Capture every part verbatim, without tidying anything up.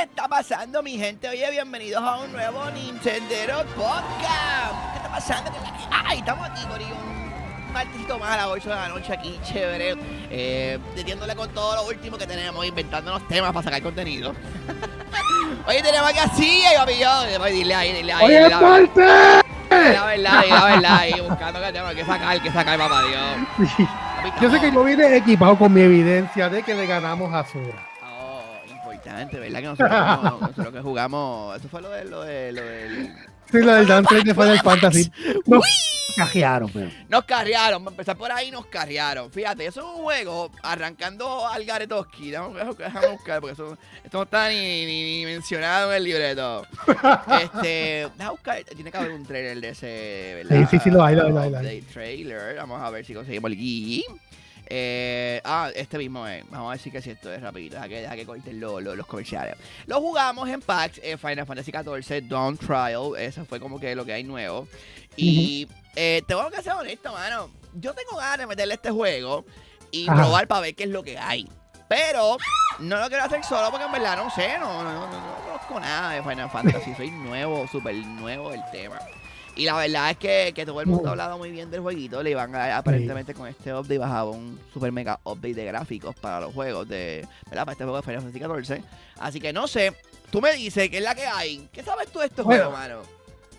¿Qué está pasando, mi gente? Oye, bienvenidos a un nuevo Nintendero Podcast. ¿Qué está pasando? ¡Ay! Estamos aquí, Corillo. Un martesito más a las ocho de la noche aquí, chévere. Eh, Detiéndole con todo lo último que tenemos, inventándonos temas para sacar contenido. Oye, tenemos que así, papi, yo. Dile ahí, dile ahí. ¡Oye, parte! La verdad, la verdad, y buscando que tenemos que sacar, que sacar, papá Dios. Sí. Yo sé que yo vine equipado con mi evidencia de que le ganamos a Sura. ¿Verdad? Que nosotros, no, nosotros que jugamos. Eso fue lo de lo de lo del. Sí, lo del Dawn Trial de Final Fantasy. Nos carrearon, pero. Nos carrearon, para empezar por ahí nos carrearon. Fíjate, eso es un juego arrancando al Garetoski. Déjame buscar, porque eso, esto no está ni, ni, ni mencionado en el libreto. Este, déjame buscar, tiene que haber un trailer de ese, ¿verdad? Sí, sí, sí, lo hay, lo hay, lo hay. Trailer. Vamos a ver si conseguimos el gui. Eh, ah, este mismo es. Vamos a decir que si esto es rapidito. Deja que, deja que corten lo, lo, los comerciales. Lo jugamos en packs. eh, Final Fantasy catorce, Dawn Trial. Eso fue como que lo que hay nuevo. Y uh-huh. eh, tengo que ser honesto, mano. Yo tengo ganas de meterle este juego y Ajá. probar para ver qué es lo que hay. Pero no lo quiero hacer solo porque en verdad no sé. No, no, no, no conozco nada de Final Fantasy. Soy nuevo, súper nuevo del tema. Y la verdad es que, que todo el mundo ha hablado muy bien del jueguito. Le iban a, aparentemente con este update bajaba un super mega update de gráficos para los juegos de, ¿verdad? Para este juego de Final Fantasy catorce. Así que no sé, tú me dices que es la que hay. ¿Qué sabes tú de este bueno, juego, mano?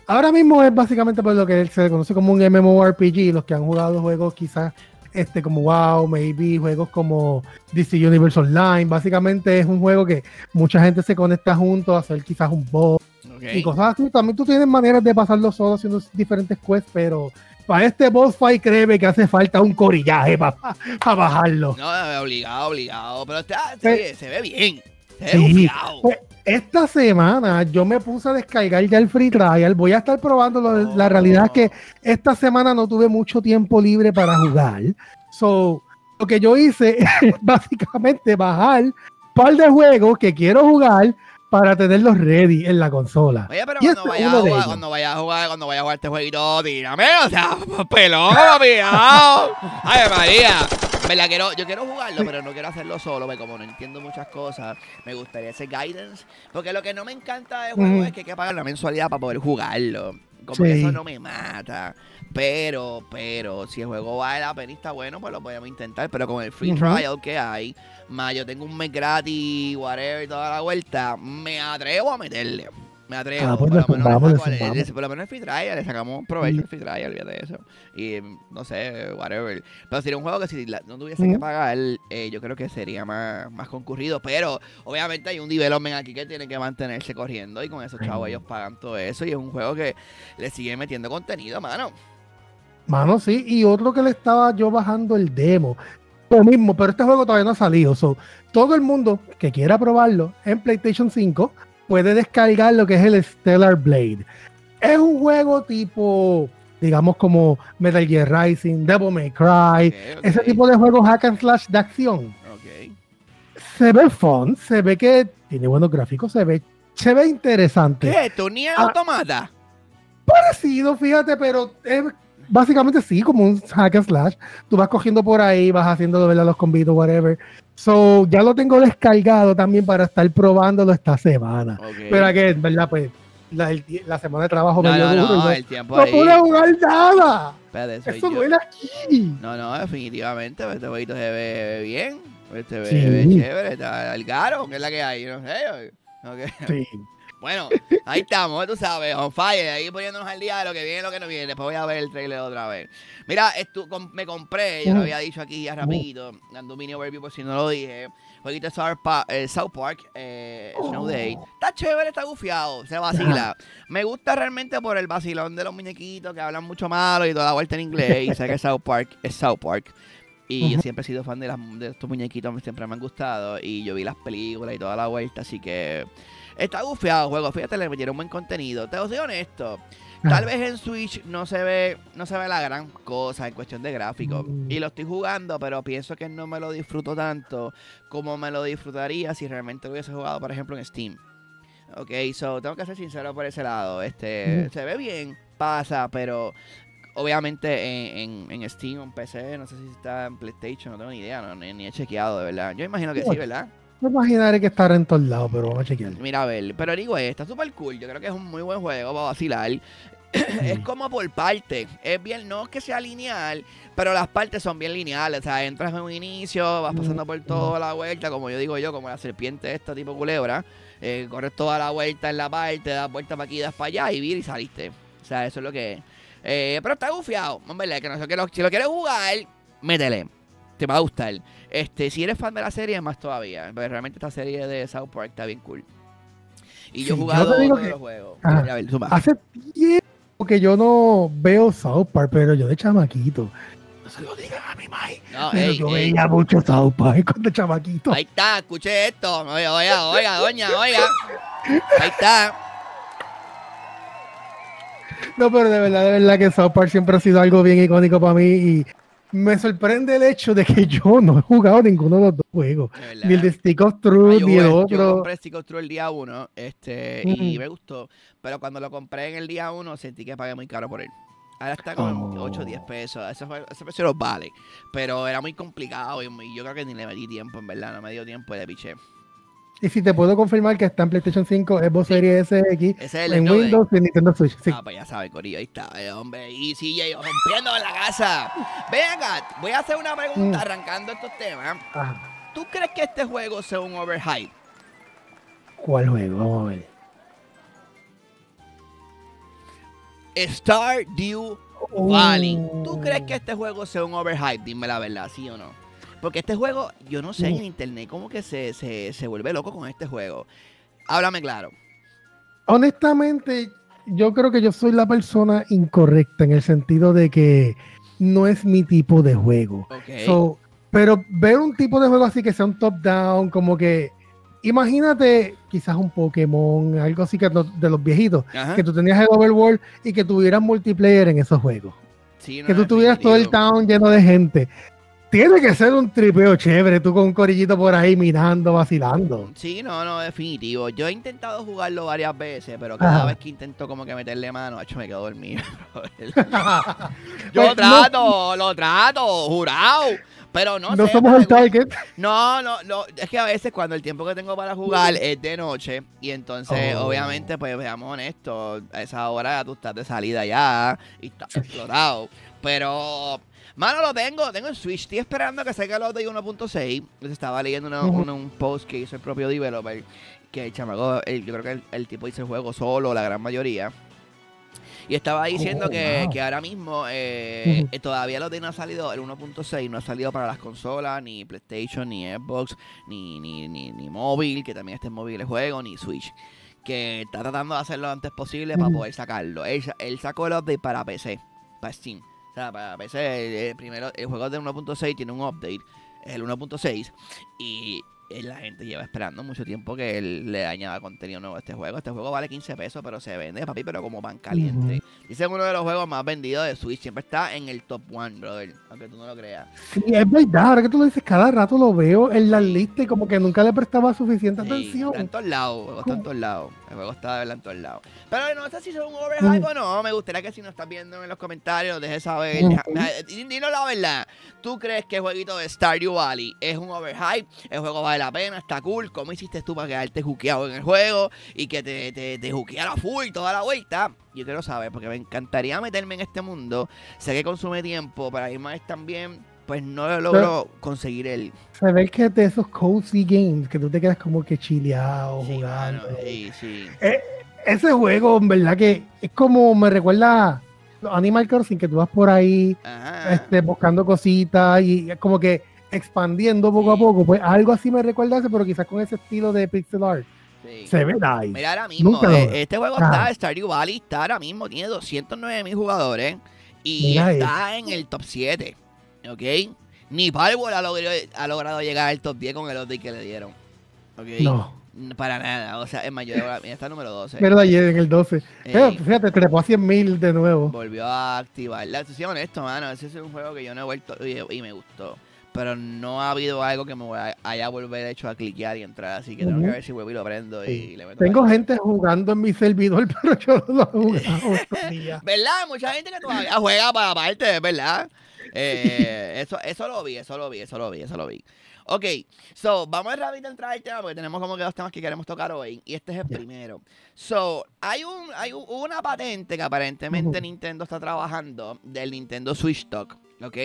Ahora mismo es básicamente por lo que se conoce como un M M O R P G. Los que han jugado juegos quizás este como WoW, maybe juegos como D C Universe Online. Básicamente es un juego que mucha gente se conecta junto a hacer quizás un boss. Okay. Y cosas así, también tú tienes maneras de pasarlo solo haciendo diferentes quests, pero para este boss fight créeme que hace falta un corillaje para pa, pa bajarlo. No, obligado, obligado, pero está, se, eh, se ve bien, se ve sí. pues, Esta semana yo me puse a descargar ya el free trial, voy a estar probando, oh. la realidad es que esta semana no tuve mucho tiempo libre para jugar, so, lo que yo hice es básicamente bajar un par de juegos que quiero jugar, para tenerlos ready en la consola. Oye, pero cuando, este vaya jugar, cuando vaya a jugar, cuando vaya a jugar este jueguito, tírame, o sea, pelón, pillado. Ay, María. ¿Verdad? Quiero, yo quiero jugarlo, pero no quiero hacerlo solo, porque como no entiendo muchas cosas, me gustaría ese guidance. Porque lo que no me encanta de juego mm. es que hay que pagar la mensualidad para poder jugarlo. Como sí. que eso no me mata. Pero, pero, si el juego vale la pena y está bueno, pues lo podemos intentar. Pero con el free uh-huh. trial que hay, más yo tengo un mes gratis, whatever, toda la vuelta, me atrevo a meterle. Me atrevo. Ah, pues por, lo menos, vamos, el, el, el, por lo menos el free trial, le sacamos provecho al free trial, olvídate de eso. Y no sé, whatever. Pero sería un juego que si la, no tuviese uh-huh. que pagar, eh, yo creo que sería más, más concurrido. Pero obviamente hay un development aquí que tiene que mantenerse corriendo. Y con esos chavos uh-huh. ellos pagan todo eso. Y es un juego que le sigue metiendo contenido, mano. Mano, sí, y otro que le estaba yo bajando el demo. Lo mismo, pero este juego todavía no ha salido. So, todo el mundo que quiera probarlo en PlayStation cinco puede descargar lo que es el Stellar Blade. Es un juego tipo, digamos, como Metal Gear Rising, Devil May Cry, okay, okay. ese tipo de juegos hack and slash de acción. Okay. Se ve fun, se ve que tiene buenos gráficos, se ve, se ve interesante. ¿Qué es esto? ¿Nier Automata? Parecido, fíjate, pero es... Básicamente sí, como un hack and slash. Tú vas cogiendo por ahí, vas haciendo los combitos, whatever. So, ya lo tengo descargado también para estar probándolo esta semana. Okay. Pero que en verdad, pues, la, el, la semana de trabajo no, me dio no, duro. No, el tiempo no ahí. pude jugar nada. Espérate, soy Eso yo. duele aquí. No, no, definitivamente. Este jueguito se ve bien. Este ve, sí. se ve chévere. Está el caro, que es la que hay. No sé. Okay. Sí. Bueno, ahí estamos, tú sabes, on fire, ahí poniéndonos al día de lo que viene y lo que no viene. Después voy a ver el trailer otra vez. Mira, esto, com, me compré, ya lo había dicho aquí ya rapidito, dando un mini overview por si no lo dije. Jueguito de South Park, eh, South Park eh, Snow Day. Está chévere, está gufiado, se vacila. Me gusta realmente por el vacilón de los muñequitos que hablan mucho malo y toda la vuelta en inglés. Y sé que South Park es South Park. Y uh-huh. yo siempre he sido fan de, las, de estos muñequitos, siempre me han gustado. Y yo vi las películas y toda la vuelta, así que... Está gufiado el juego, fíjate, le metieron buen contenido. Te soy honesto, tal vez en Switch no se ve no se ve la gran cosa en cuestión de gráficos. Y lo estoy jugando, pero pienso que no me lo disfruto tanto como me lo disfrutaría si realmente lo hubiese jugado, por ejemplo, en Steam. Ok, so, tengo que ser sincero por ese lado. Este, mm. se ve bien, pasa, pero... Obviamente en, en, en Steam, en P C, no sé si está en PlayStation, no tengo ni idea, no, ni, ni he chequeado, de verdad. Yo imagino que sí, ¿verdad? Me imaginaré que estará en todos lados, pero vamos a chequear. Mira, a ver, pero digo, está súper cool. Yo creo que es un muy buen juego para vacilar. Es como por partes, es bien, no es que sea lineal, pero las partes son bien lineales, o sea, entras en un inicio, vas pasando por toda la vuelta, como yo digo yo, como la serpiente esta tipo culebra, eh, corres toda la vuelta en la parte, das vuelta para aquí, das para allá y vir y saliste, o sea, eso es lo que es, eh, pero está gufiado, hombre, que no sé, que lo, si lo quieres jugar, métele, te va a gustar, este, si eres fan de la serie más todavía, pero realmente esta serie de South Park está bien cool, y yo he sí, jugado todos que... los juegos, ah, a ver, suma. Hace tiempo que yo no veo South Park, pero yo de chamaquito, no se lo digan a mi mai, no, pero ey, yo ey. veía mucho South Park cuando chamaquito. Ahí está, escuché esto, oiga, oiga, oiga, doña, oiga, ahí está. No, pero de verdad, de verdad que South Park siempre ha sido algo bien icónico para mí y me sorprende el hecho de que yo no he jugado ninguno de los dos juegos, ni el de Stick of Truth, no, ni el otro. Yo compré Stick of Truth el día uno, este, mm-hmm. y me gustó, pero cuando lo compré en el día uno sentí que pagué muy caro por él. Ahora está como oh. ocho o diez pesos, ese, ese precio los vale, pero era muy complicado y, y yo creo que ni le metí tiempo, en verdad, no me dio tiempo y le piché. Y si te puedo confirmar que está en PlayStation cinco, Xbox sí. Series S X, es el en Windows y Nintendo Switch. Sí. Ah, pues ya sabes, corillo, ahí está, eh, hombre. Y C J rompiendo en la casa. Ven acá, voy a hacer una pregunta mm. arrancando estos temas. Ajá. ¿Tú crees que este juego sea un overhype? ¿Cuál juego? Vamos a ver. Stardew Valley. Oh. ¿Tú crees que este juego sea un overhype? Dime la verdad, ¿sí o no? Porque este juego, yo no sé, en internet como que se, se, se vuelve loco con este juego. Háblame claro. Honestamente, yo creo que yo soy la persona incorrecta en el sentido de que no es mi tipo de juego. Okay. So, pero ver un tipo de juego así que sea un top-down, como que... Imagínate quizás un Pokémon, algo así que no, de los viejitos, ajá, que tú tenías el Overworld y que tuvieras multiplayer en esos juegos. Sí, no, que tú tuvieras todo el town lleno de gente. Tiene que ser un tripeo chévere, tú con un corillito por ahí mirando, vacilando. Sí, no, no, definitivo. Yo he intentado jugarlo varias veces, pero cada ah. vez que intento como que meterle mano, hecho, me quedo dormido. Yo pues, trato, no, lo trato, jurado, pero no, no sé, somos el target. No, no, no, es que a veces cuando el tiempo que tengo para jugar es de noche, y entonces, oh. obviamente, pues veamos honestos, a esa hora tú estás de salida ya, y estás explotado, pero... Mano, lo tengo, lo tengo en Switch. Estoy esperando que salga el update uno punto seis. Estaba leyendo una, uh-huh. una, un post que hizo el propio developer. Que el chamaco, el, yo creo que el, el tipo hizo el juego solo, la gran mayoría. Y estaba diciendo oh, que, wow. que ahora mismo eh, uh-huh. todavía el update no ha salido, el uno punto seis no ha salido para las consolas, ni PlayStation, ni Xbox, ni, ni, ni, ni móvil, que también está en móvil el juego, ni Switch. Que está tratando de hacerlo lo antes posible uh-huh. para poder sacarlo. Él, él sacó el update para P C, para Steam. O sea, para P C, el, primero, el juego de uno punto seis tiene un update, el uno punto seis, y la gente lleva esperando mucho tiempo que él le añada contenido nuevo a este juego. Este juego vale quince pesos, pero se vende, papi, pero como pan caliente. Uh-huh. Dice uno de los juegos más vendidos de Switch, siempre está en el top one, brother, aunque tú no lo creas. Sí, es verdad, ahora que tú lo dices, cada rato lo veo en las listas y como que nunca le prestaba suficiente sí, atención. Está en todos lados, el juego está en todos lados. El juego está de verdad en todos lados. Pero no sé si son un overhype uh-huh. o no, me gustaría que si nos estás viendo en los comentarios, dejes saber. Uh-huh. Dinos la verdad, ¿tú crees que el jueguito de Stardew Valley es un overhype? El juego vale la pena, está cool, ¿cómo hiciste tú para quedarte juqueado en el juego y que te, te, te juqueara full toda la vuelta? Yo quiero saber, porque me encantaría meterme en este mundo, sé que consume tiempo, para ir más también, pues no lo logro pero, conseguir el... Saber que de esos cozy games, que tú te quedas como que chileado, sí, jugando. Mano, sí, sí. Eh, ese juego, en verdad que es como, me recuerda a Animal Crossing, que tú vas por ahí este, buscando cositas y es como que expandiendo poco sí. a poco, pues algo así me recuerda a ese, pero quizás con ese estilo de pixel art. Sí. Se ve nice. Mira ahora mismo, eh, este juego ah. está, Stardew Valley está ahora mismo, tiene doscientos nueve mil jugadores y nice. Está en el top siete, ¿ok? Ni Valve ha logrado, ha logrado llegar al top diez con el update que le dieron, ¿ok? No. Para nada, o sea, es mayor, está número doce. Pero ayer en el doce. Eh, Fíjate, trepó a cien mil de nuevo. Volvió a activar. La soy honesto, mano, ese es un juego que yo no he vuelto y, y me gustó. Pero no ha habido algo que me haya volver hecho a cliquear y entrar, así que tengo uh-huh. que ver si vuelvo y lo prendo. Sí. Y le meto tengo gente jugando en mi servidor, pero yo no lo he jugado estos días. ¿Verdad? Mucha gente que todavía juega para aparte, ¿verdad? Eh, eso, eso lo vi, eso lo vi, eso lo vi, eso lo vi. Ok, so, vamos a rápido entrar al tema porque tenemos como que dos temas que queremos tocar hoy. Y este es el yeah. primero. So, hay, un, hay un, una patente que aparentemente uh-huh. Nintendo está trabajando del Nintendo Switch Talk. Ok,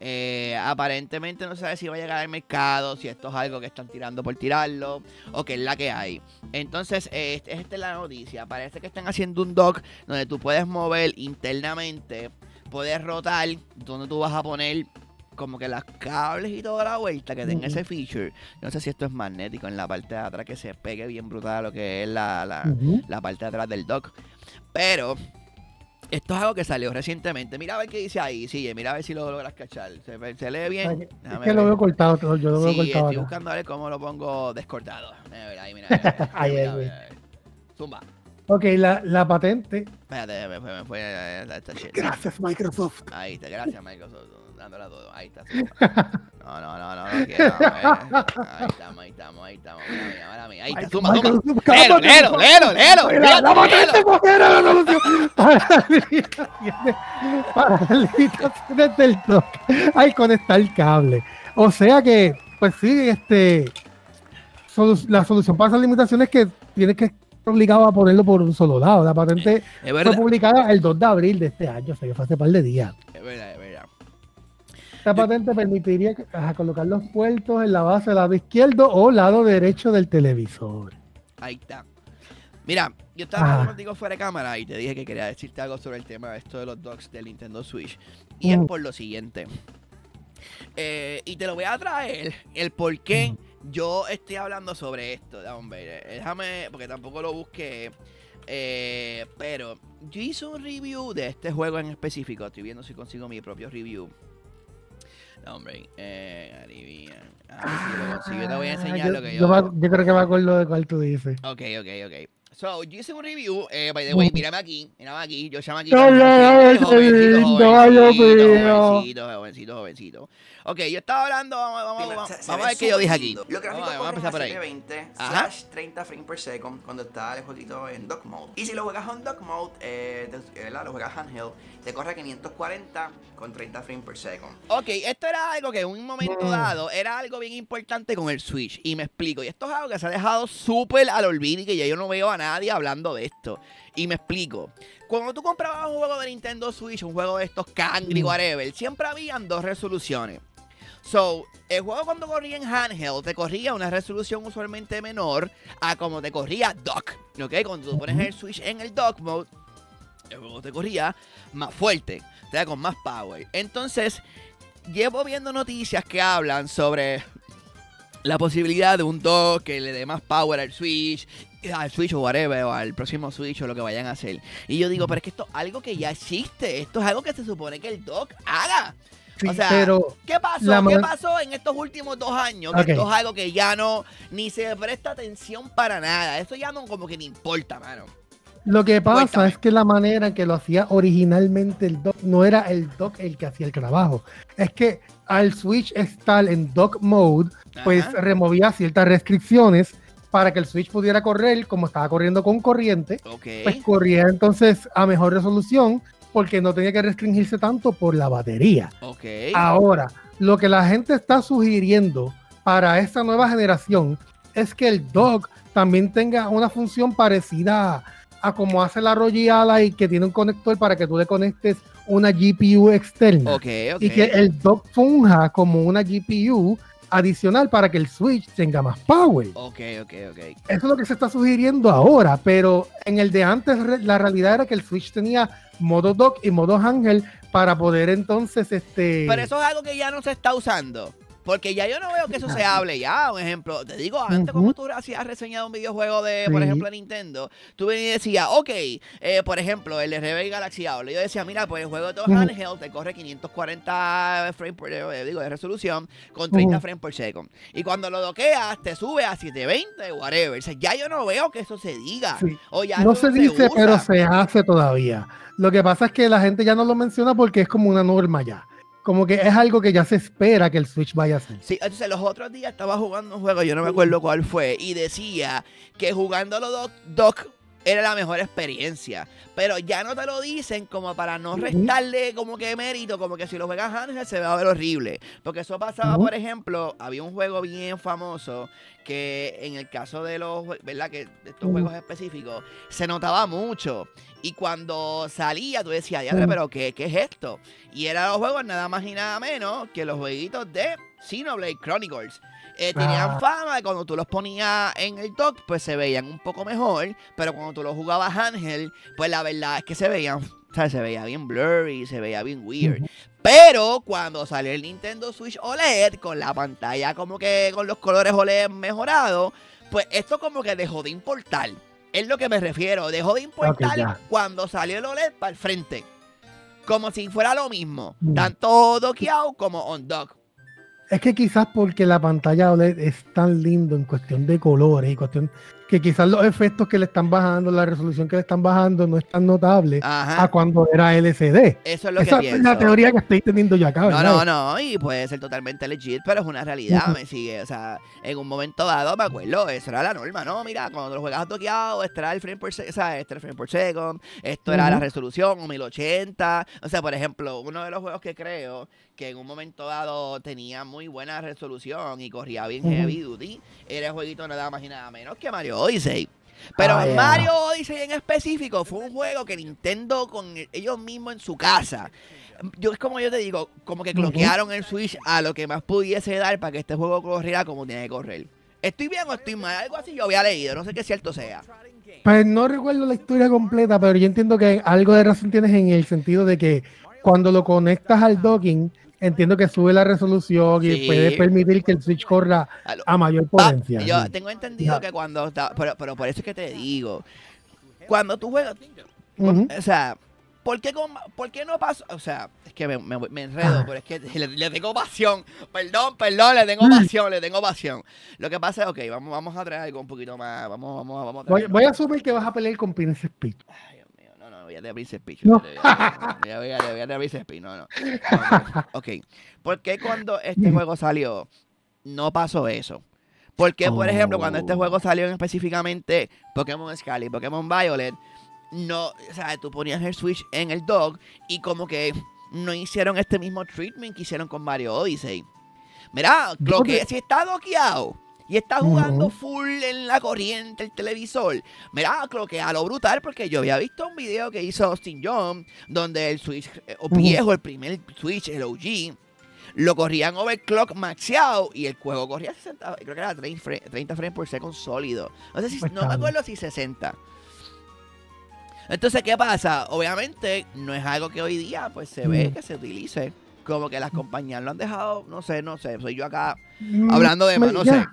eh, aparentemente no se sabe si va a llegar al mercado, si esto es algo que están tirando por tirarlo, o que es la que hay. Entonces, eh, esta este es la noticia. Parece que están haciendo un dock donde tú puedes mover internamente, puedes rotar, donde tú vas a poner como que las cables y toda la vuelta que tenga ese feature. No sé si esto es magnético en la parte de atrás, que se pegue bien brutal a lo que es la, la, uh-huh. la parte de atrás del dock. Pero... esto es algo que salió recientemente. Mira a ver qué dice ahí, sigue. Mira a ver si lo logras cachar. ¿Se, se lee bien? Déjame es que lo veo cortado. Todo. Yo lo veo sí, cortado. Estoy acá. buscando a ver cómo lo pongo descortado. Ahí, mira. Ahí, ahí. Zumba. Ok, la, la patente. Espérate, me fue. Me fue esta gracias, Microsoft. Ahí está, gracias, Microsoft. Dándola todo. Ahí está. Zumba. No, no, no, no. no, quiero, no ahí estamos, ahí estamos, ahí estamos. Mira, mira, mira, mira. Ahí está, zumba, zumba. Lelo, lelo, lelo, lelo. Mira, la patente cogera la solución. Para limitaciones desde el toque al conectar el cable. O sea que, pues sí, este, solu la solución para esas limitaciones es que tienes que estar obligado a ponerlo por un solo lado. La patente fue publicada el dos de abril de este año, o sea que fue hace par de días. Es verdad, es verdad. Esta patente permitiría colocar los puertos en la base del lado izquierdo o lado derecho del televisor. Ahí está. Mira, yo estaba hablando contigo fuera de cámara y te dije que quería decirte algo sobre el tema de esto de los docks del Nintendo Switch. Y mm. es por lo siguiente. Eh, y te lo voy a traer el por qué mm. yo estoy hablando sobre esto. Hombre, déjame, porque tampoco lo busqué. Eh, pero yo hice un review de este juego en específico. Estoy viendo si consigo mi propio review. No, hombre, eh, Aribia. Ah, si yo te voy a enseñar yo, lo que yo. Yo, va, yo creo que me acuerdo de cuál tú dices. Ok, ok, ok. So, yo hice un review, eh, by the way, mírame aquí, mírame aquí, yo llamo aquí. Jovencito, jovencito, jovencito, jovencito. Ok, yo estaba hablando, vamos, vamos, vamos, se, vamos se a ver qué yo dije aquí. Los gráficos vamos, vamos a empezar por ahí. veinte, treinta frames per second cuando está el jueguito en dock mode. Y si lo juegas en dock mode, eh, te, eh, lo juegas handheld, te corre quinientos cuarenta con treinta frames per second. Ok, esto era algo que en un momento dado era algo bien importante con el Switch, y me explico. Y esto es algo que se ha dejado súper al olvido y que ya yo no veo a nadie hablando de esto. Y me explico. Cuando tú comprabas un juego de Nintendo Switch, un juego de estos Kangri, whatever, siempre habían dos resoluciones. So, el juego cuando corría en handheld te corría una resolución usualmente menor a como te corría dock. ¿Ok? Cuando tú pones el Switch en el dock mode, el juego te corría más fuerte, o sea, con más power. Entonces, llevo viendo noticias que hablan sobre la posibilidad de un dock que le dé más power al Switch, al Switch o whatever, o al próximo Switch o lo que vayan a hacer. Y yo digo, pero es que esto es algo que ya existe. Esto es algo que se supone que el dock haga. Sí, o sea, pero ¿qué pasó? ¿Qué pasó en estos últimos dos años? Okay. Que esto es algo que ya no, ni se presta atención para nada. Esto ya no como que ni importa, mano. Lo que pasa Cuéntame. es que la manera en que lo hacía originalmente el dock, no era el dock el que hacía el trabajo. Es que al Switch estar en dock mode, Ajá. pues removía ciertas restricciones para que el Switch pudiera correr, como estaba corriendo con corriente, okay. pues corría entonces a mejor resolución, porque no tenía que restringirse tanto por la batería. Okay. Ahora, lo que la gente está sugiriendo para esta nueva generación es que el dock también tenga una función parecida a como hace la R O G Ally, que tiene un conector para que tú le conectes una G P U externa. Okay, okay. Y que el dock funja como una G P U adicional para que el Switch tenga más power. Ok, ok, ok. Eso es lo que se está sugiriendo ahora, pero en el de antes la realidad era que el Switch tenía modo dock y modo handheld para poder entonces este... Pero eso es algo que ya no se está usando, porque ya yo no veo que eso se hable ya. Un ejemplo, te digo, antes uh-huh. como tú hacías reseñado un videojuego de, sí. por ejemplo, Nintendo, tú venías y decías, ok, eh, por ejemplo, el R B Galaxy Able, yo decía, mira, pues el juego de todos uh-huh. handheld te corre quinientos cuarenta frames por, eh, digo, de resolución con treinta uh-huh. frames por second. Y cuando lo doqueas, te sube a siete veinte, whatever. O sea, ya yo no veo que eso se diga. Sí. O ya no se dice, se pero se hace todavía. Lo que pasa es que la gente ya no lo menciona porque es como una norma ya. Como que es algo que ya se espera que el Switch vaya a hacer. Sí, entonces los otros días estaba jugando un juego, yo no me acuerdo cuál fue, y decía que jugando los dock, doc, era la mejor experiencia. Pero ya no te lo dicen como para no restarle como que mérito, como que si lo juegas Ángel se va a ver horrible. Porque eso pasaba, por ejemplo, había un juego bien famoso que en el caso de los, ¿verdad? Que de estos juegos específicos se notaba mucho. Y cuando salía, tú decías, diadre, pero ¿qué, qué es esto? Y eran los juegos nada más y nada menos que los jueguitos de Xenoblade Chronicles. Eh, tenían ah. fama de cuando tú los ponías en el dock, pues se veían un poco mejor, pero cuando tú los jugabas Ángel, pues la verdad es que se veían, o sea, se veía bien blurry, se veía bien weird. Pero cuando salió el Nintendo Switch O L E D, con la pantalla como que con los colores O L E D mejorados, pues esto como que dejó de importar. Es lo que me refiero, dejó de importar okay, cuando salió el O L E D para el frente. Como si fuera lo mismo, mm. tanto dockeado como on dock. Es que quizás porque la pantalla O L E D es tan lindo en cuestión de colores y cuestión que quizás los efectos que le están bajando, la resolución que le están bajando no es tan notable Ajá. a cuando era L C D. Eso es lo Esa que pienso. Esa es la teoría que estoy teniendo yo acá, No, ¿verdad? no, no, y puede ser totalmente legit, pero es una realidad, uh-huh. me sigue. O sea, en un momento dado, me acuerdo, eso era la norma, ¿no? Mira, cuando lo juegas toqueado, este era el frame por, se o sea, este era el frame por second, esto uh-huh. era la resolución, mil ochenta. O sea, por ejemplo, uno de los juegos que creo que en un momento dado tenía muy buena resolución y corría bien uh-huh. heavy duty, era el jueguito nada más y nada menos que Mario Odyssey. Pero ah, yeah. Mario Odyssey en específico fue un juego que Nintendo con ellos mismos en su casa, yo es como yo te digo, como que bloquearon uh-huh. el Switch a lo que más pudiese dar para que este juego corriera como tiene que correr. ¿Estoy bien o estoy mal? Algo así yo había leído, no sé qué cierto sea. Pues no recuerdo la historia completa, pero yo entiendo que algo de razón tienes en el sentido de que cuando lo conectas al docking, entiendo que sube la resolución y sí. puede permitir que el Switch corra a mayor potencia. Ah, yo tengo entendido no. que cuando... Pero, pero por eso es que te digo. Cuando tú juegas... Uh-huh. O sea, ¿por qué, con, ¿por qué no pasó? O sea, es que me, me, me enredo, ah. pero es que le, le tengo pasión. Perdón, perdón, le tengo pasión, le tengo pasión. Lo que pasa es, ok, vamos, vamos a traer algo un poquito más. Vamos, vamos, vamos a traer, voy, voy a asumir que vas a pelear con Princess Peach. Voy a abrirse el picho. Voy a abrirse el picho. No, no. Ok. ¿Por qué cuando este juego salió no pasó eso? Porque, por ejemplo, cuando este juego salió específicamente Pokémon Scarlet y Pokémon Violet, no, o sea, tú ponías el Switch en el dock y como que no hicieron este mismo treatment que hicieron con Mario Odyssey. Mira, lo que si está dockeado y está jugando uh-huh. full en la corriente el televisor. Mira, creo que a lo brutal, porque yo había visto un video que hizo Austin John, donde el Switch eh, o viejo, uh-huh. el primer Switch, el O G, lo corrían overclock maxeado y el juego corría sesenta, creo que era treinta frames por segundo sólido. No sé si, pues no me acuerdo si sesenta. Entonces, ¿qué pasa? Obviamente, no es algo que hoy día pues se uh-huh. ve que se utilice. Como que las compañías lo han dejado, no sé, no sé. Soy yo acá hablando de más, no sé.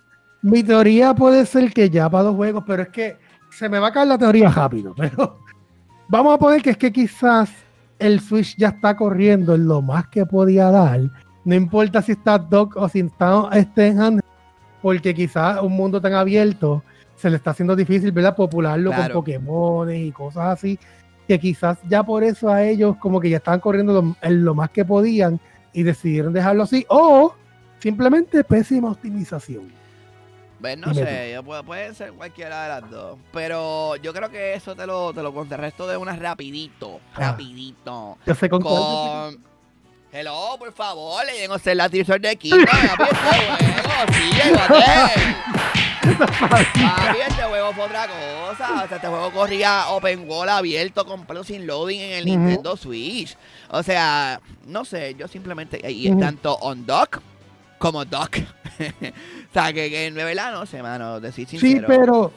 Mi teoría puede ser que ya para los juegos, pero es que se me va a caer la teoría rápido, pero vamos a poner que es que quizás el Switch ya está corriendo en lo más que podía dar, no importa si está dock o si está este en hand, porque quizás un mundo tan abierto se le está haciendo difícil, ¿verdad? Popularlo claro. con Pokémon y cosas así, que quizás ya por eso a ellos como que ya estaban corriendo lo, en lo más que podían y decidieron dejarlo así, o simplemente pésima optimización. Pues no sé, yo puedo, puede ser cualquiera de las dos. Pero yo creo que eso te lo, te lo contrarresto de una rapidito. Ah, rapidito. Yo sé con, con... Hello, por favor, le llegó a ser la t-shirt de Kiko. Sí, llegó a este juego fue otra cosa. O sea, este juego corría open world abierto, completo, sin loading en el uh-huh. Nintendo Switch. O sea, no sé, yo simplemente... Y uh-huh. tanto on dock como dock. O sea, que, que de verdad no sé, mano, decir sincero. Sí, pero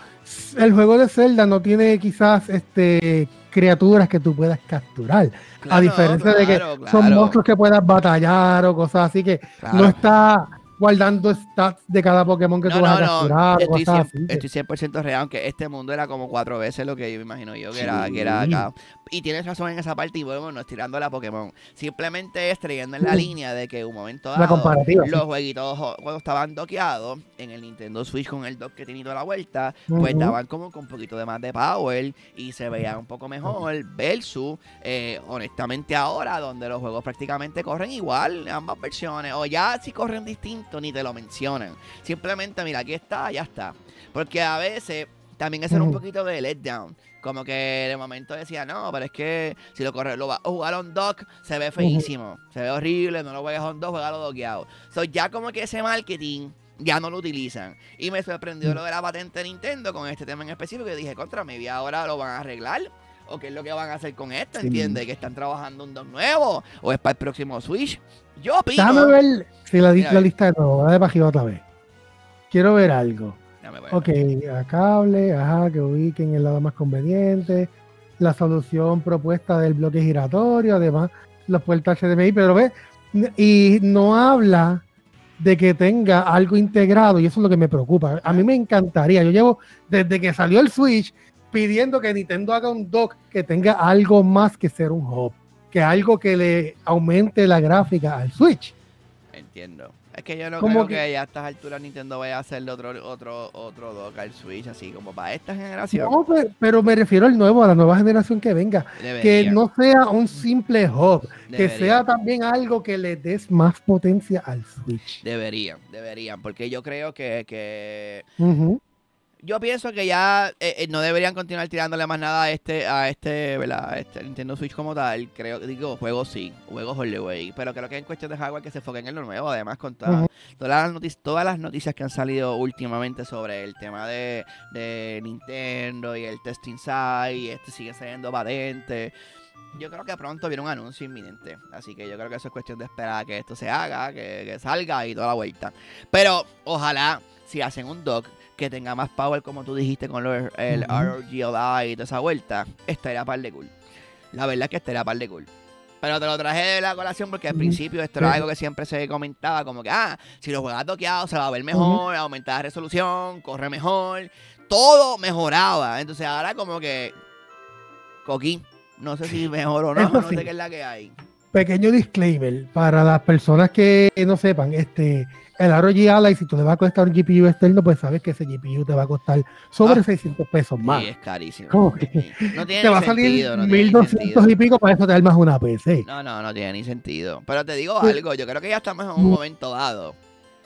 el juego de Zelda no tiene quizás este criaturas que tú puedas capturar. Claro, a diferencia claro, de que claro. son monstruos que puedas batallar o cosas así que claro. no está guardando stats de cada Pokémon que no, tú vas no, a capturar. No, estoy, cien, así, estoy cien por ciento real, aunque este mundo era como cuatro veces lo que yo me imagino yo que, sí. era, que era acá. Y tienes razón en esa parte y bueno, no estirando la Pokémon. Simplemente es trayendo en la sí. línea de que un momento dado, la comparativa, los sí. jueguitos cuando estaban dockeados en el Nintendo Switch con el dock que tenía toda la vuelta, uh-huh. pues estaban como con un poquito de más de power y se veían un poco mejor uh-huh. versus, eh, honestamente ahora, donde los juegos prácticamente corren igual, ambas versiones, o ya si corren distintos, ni te lo mencionan. Simplemente, mira, aquí está, ya está. Porque a veces También eso era un poquito de letdown. Como que de momento decía, no, pero es que si lo corre, lo vas a jugar on dock, se ve feísimo, se ve horrible, no lo juegas on dock, juegalo dockeado. So, ya como que ese marketing ya no lo utilizan. Y me sorprendió lo de la patente de Nintendo con este tema en específico. Y dije, contra, maybe ahora lo van a arreglar. O qué es lo que van a hacer con esto, ¿entiendes? Sí. Que están trabajando un dos nuevo. O es para el próximo Switch. Yo opino. Déjame ver si la, la lista de nuevo. Dale para arriba otra vez. Quiero ver algo. Ok, a cable, ajá, que ubiquen el lado más conveniente, la solución propuesta del bloque giratorio, además, los puertos H D M I, pero ve, y no habla de que tenga algo integrado, y eso es lo que me preocupa. A mí me encantaría, yo llevo, desde que salió el Switch, pidiendo que Nintendo haga un dock que tenga algo más que ser un hub, que algo que le aumente la gráfica al Switch. Entiendo. Es que yo no creo que, que ya a estas alturas Nintendo vaya a hacerle otro otro otro dock al Switch, así como para esta generación. No, pero, pero me refiero al nuevo, a la nueva generación que venga. Debería. Que no sea un simple hub, que sea también algo que le des más potencia al Switch. Deberían, deberían, porque yo creo que... que... Uh-huh. Yo pienso que ya eh, no deberían continuar tirándole más nada a este, a este, ¿verdad? Este Nintendo Switch como tal. Creo, digo, juegos sí, juegos all the way. Pero creo que en cuestión de hardware que se enfoquen en lo nuevo. Además, con toda, todas las noticias, todas las noticias que han salido últimamente sobre el tema de, de Nintendo y el testing site, y este sigue saliendo patente. Yo creo que pronto viene un anuncio inminente. Así que yo creo que eso es cuestión de esperar a que esto se haga, que, que salga y toda la vuelta. Pero ojalá, si hacen un dock que tenga más power, como tú dijiste, con los, el R O G Ally y toda esa vuelta, estaría par de cool. La verdad es que estaría par de cool. Pero te lo traje de la colación porque al principio esto era algo que siempre se comentaba, como que, ah, si lo juegas doqueado se va a ver mejor, aumentar la resolución, corre mejor, todo mejoraba. Entonces ahora como que, coquín, no sé si mejor o no, no sé qué es la que hay. Pequeño disclaimer, para las personas que no sepan, este, el R O G Ally, si tú te vas a costar un G P U externo, pues sabes que ese G P U te va a costar sobre ah, seiscientos pesos más. Sí, es carísimo. No tiene te va a salir no mil doscientos y pico, para eso te armas una P C. No, no, no tiene ni sentido. Pero te digo algo, yo creo que ya estamos en un momento dado,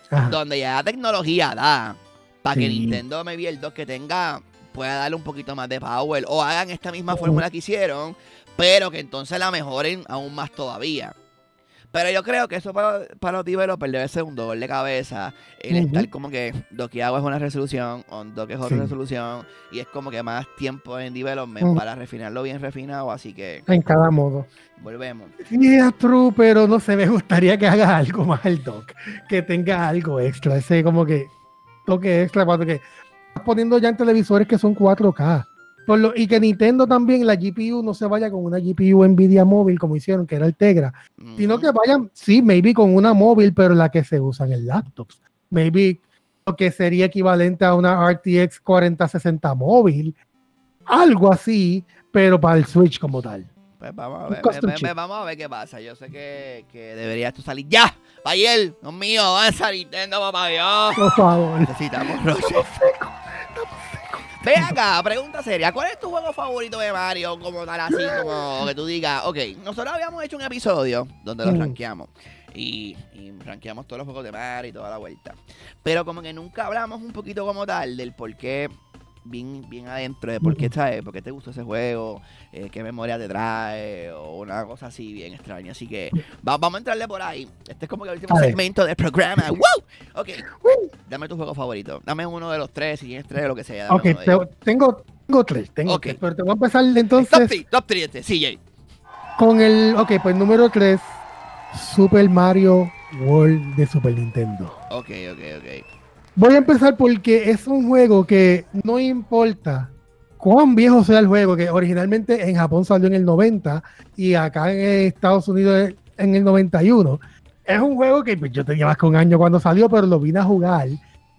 ajá, donde ya la tecnología da, para sí, que Nintendo me vi el dos que tenga, pueda darle un poquito más de power, o hagan esta misma uh-huh. fórmula que hicieron, pero que entonces la mejoren aún más todavía. Pero yo creo que eso para, para los developers debe ser un dolor de cabeza. El uh-huh. estar como que dockeado es una resolución, on dock es otra sí. resolución, y es como que más tiempo en development uh-huh. para refinarlo bien refinado, así que... En cada modo. Volvemos. Sí, es true, pero no sé, me gustaría que haga algo más el dock, que tenga algo extra, ese como que toque extra, cuando que estás poniendo ya en televisores que son cuatro K. Por lo, y que Nintendo también, la G P U, no se vaya con una G P U Nvidia móvil como hicieron, que era el Tegra, mm. sino que vayan, sí, maybe con una móvil, pero la que se usa en el laptop. Maybe lo que sería equivalente a una R T X cuarenta sesenta móvil, algo así, pero para el Switch como tal. Pues vamos a ver, ve, ve, ve, vamos a ver qué pasa. Yo sé que, que deberías tú salir ya, Payel, Dios mío, avanza Nintendo, papá Dios. Por favor. Necesitamos Roche. Ve acá, pregunta seria, ¿cuál es tu juego favorito de Mario? Como tal, así como que tú digas, ok, nosotros habíamos hecho un episodio donde los rankeamos y, y rankeamos todos los juegos de Mario y toda la vuelta, pero como que nunca hablamos un poquito como tal del por qué, bien, bien adentro, de por qué, ¿sabes? ¿Por qué te gustó ese juego? Eh, ¿Qué memoria te trae? O una cosa así bien extraña, así que va, vamos a entrarle por ahí. Este es como que el último segmento del programa. ¡Wow! Ok, dame tu juego favorito. Dame uno de los tres, si tienes tres, lo que sea. Ok, pero tengo, tengo tres, tengo okay. tres, pero te voy a empezar entonces... Top tres, este, C J. Con el, ok, pues número tres, Super Mario World de Super Nintendo. Ok, ok, ok. Voy a empezar porque es un juego que no importa cuán viejo sea el juego, que originalmente en Japón salió en el noventa y acá en Estados Unidos en el noventa y uno. Es un juego que yo tenía más que un año cuando salió, pero lo vine a jugar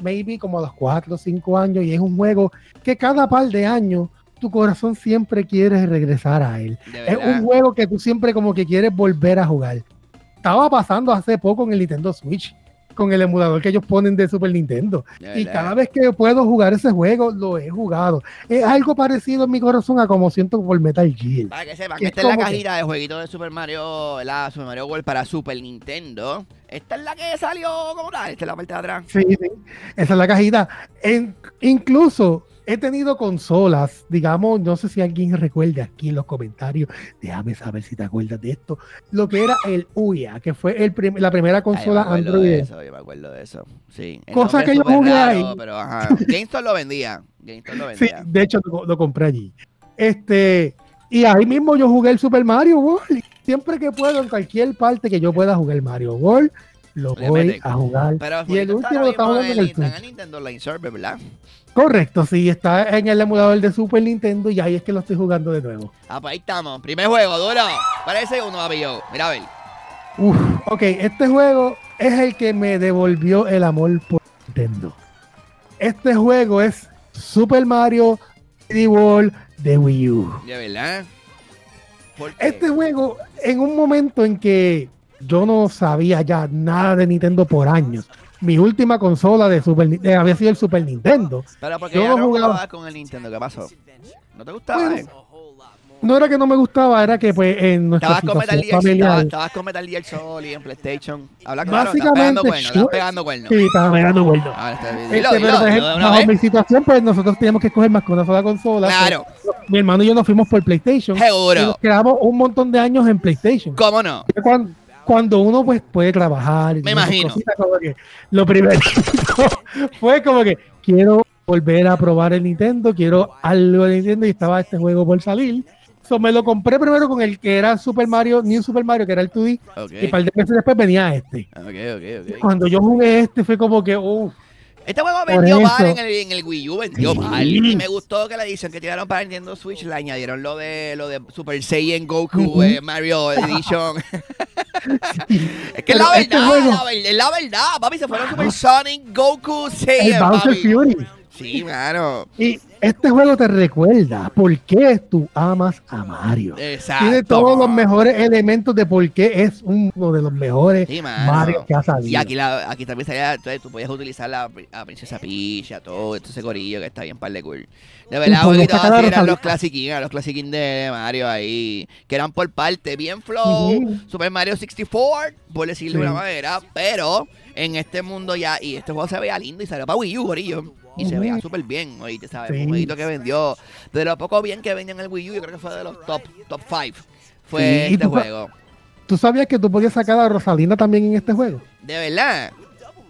maybe como a los cuatro o cinco años, y es un juego que cada par de años tu corazón siempre quiere regresar a él. Es un juego que tú siempre como que quieres volver a jugar. Estaba pasando hace poco en el Nintendo Switch, con el emulador que ellos ponen de Super Nintendo. Y cada vez que puedo jugar ese juego, lo he jugado. Es algo parecido en mi corazón a como siento por Metal Gear. Para que sepan, que esta es la cajita de jueguitos de Super Mario, la Super Mario World para Super Nintendo. Esta es la que salió como tal, esta es la parte de atrás. Sí, sí. Esa es la cajita. En, incluso he tenido consolas, digamos, no sé si alguien recuerda aquí en los comentarios, déjame saber si te acuerdas de esto, lo que era el U I A, que fue el prim la primera consola Ay, yo Android. Eso, yo me acuerdo de eso, sí. Cosa que yo jugué ahí. Pero, ajá. GameStop lo vendía, GameStop lo vendía. Sí, de hecho lo, lo compré allí. Este, y ahí mismo yo jugué el Super Mario World. Siempre que puedo, en cualquier parte que yo pueda jugar Mario World, lo voy a jugar. Pero y el último lo está jugando en el Switch. Está en Nintendo Online Server, ¿verdad? Correcto, sí, está en el emulador de Super Nintendo y ahí es que lo estoy jugando de nuevo. Ah, pues ahí estamos. Primer juego, duro. Parece uno, papi, yo. Mira a ver. Uf, ok, este juego es el que me devolvió el amor por Nintendo. Este juego es Super Mario World de Wii U. De verdad. Este juego, en un momento en que yo no sabía ya nada de Nintendo por años. Mi última consola de Super eh, había sido el Super Nintendo. Pero porque yo ya no jugaba con el Nintendo, ¿qué pasó? ¿No te gustaba? Bueno, eh? No era que no me gustaba, era que pues en nuestra situación familiar. Estabas con Metal Gear Solid en PlayStation. Habla claro, estás pegando cuernos, estás pegando cuernos. Sí, estaba pegando cuernos. Bajo mi situación, pues nosotros teníamos que escoger más que una sola consola. Claro. Pues, mi hermano y yo nos fuimos por PlayStation. Seguro. Y nos quedamos un montón de años en PlayStation. ¿Cómo no? Cuando, cuando uno pues puede trabajar. Y me imagino. Cositas, como que, lo primero fue como que quiero volver a probar el Nintendo, quiero algo de Nintendo y estaba este juego por salir. So, me lo compré primero con el que era Super Mario, New Super Mario, que era el dos D, okay. Y un par de meses después venía este. Okay, okay, okay. Cuando yo jugué este fue como que, uff. Este juego vendió mal en el, en el Wii U, vendió sí. mal. Y me gustó que la edición que tiraron para Nintendo Switch le añadieron lo de lo de Super Saiyan Goku, uh-huh. eh, Mario Edition. Sí. Es que es la verdad, este juego... la, es la verdad, papi, se fueron Super Sonic, Goku, Saiyan, el Bowser Fury. Sí, claro. Y este juego te recuerda por qué tú amas a Mario. Exacto. Tiene todos los mejores elementos de por qué es uno de los mejores sí, Mario que ha salido. Y aquí, la, aquí también salía, tú podías utilizar la, la princesa Peach, todo este gorillo que está bien par de cool. De verdad, porque todos eran los clasiquín, los clasiquín de Mario ahí, que eran por parte, bien flow, uh -huh. Super Mario sesenta y cuatro, por decirlo sí. de una manera, pero en este mundo ya, y este juego se veía lindo y salió para Wii U, gorillo. Y se veía súper bien, oíste, ¿sabes? Sí. Un jueguito que vendió, de lo poco bien que vendían el Wii U, yo creo que fue de los top top cinco, fue sí, este tú juego. ¿Tú sabías que tú podías sacar a Rosalina también en este juego? ¿De verdad?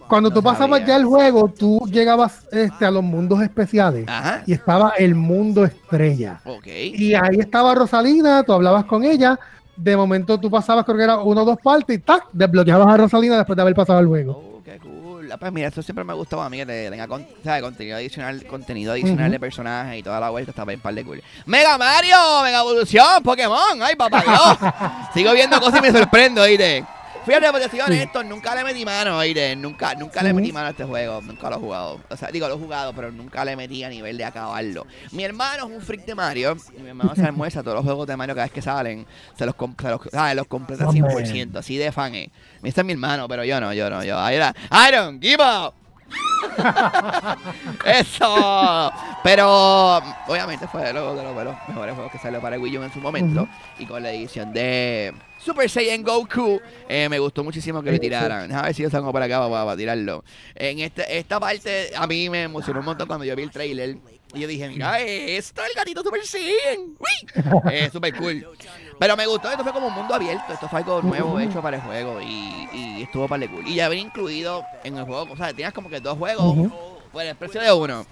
Cuando no tú pasabas sabía. ya el juego, tú llegabas este, a los mundos especiales. Ajá. Y estaba el mundo estrella. Okay. Y ahí estaba Rosalina, tú hablabas con ella, de momento tú pasabas, creo que era una o dos partes, y ¡tac! Desbloqueabas a Rosalina después de haber pasado el juego. Oh, qué cool. Pues mira, eso siempre me ha gustado a mí, que te tenga con, ¿sabes? contenido adicional, contenido adicional uh-huh. de personajes y toda la vuelta, está bien par de cool. ¡Mega Mario! ¡Mega Evolución! ¡Pokémon! ¡Ay, papá Dios! Sigo viendo cosas y me sorprendo, oíste. Fui a repetición sí. esto, nunca le metí mano, oíste. Nunca, nunca uh-huh. le metí mano a este juego, nunca lo he jugado. O sea, digo, lo he jugado, pero nunca le metí a nivel de acabarlo. Mi hermano es un freak de Mario, y mi hermano se almuerza todos los juegos de Mario cada vez que salen, se los, se los, ah, los completa cien por ciento, así de fan, eh. Este es mi hermano, pero yo no, yo no, yo. Ahí era, I don't give up. Eso. Pero obviamente fue de los, de los, de los mejores juegos que salió para Wii U en su momento. Uh-huh. Y con la edición de Super Saiyan Goku, eh, me gustó muchísimo que lo tiraran. A ver si yo salgo para acá para, para tirarlo. En este, esta parte a mí me emocionó un montón cuando yo vi el trailer. Y yo dije, mira, esto es el gatito Super cien. ¡Uy! Es súper cool. Pero me gustó, esto fue como un mundo abierto. Esto fue algo nuevo hecho para el juego. Y, y estuvo para el cool. Y ya había incluido en el juego, o sea, tenías como que dos juegos uh -huh. por el precio de uno.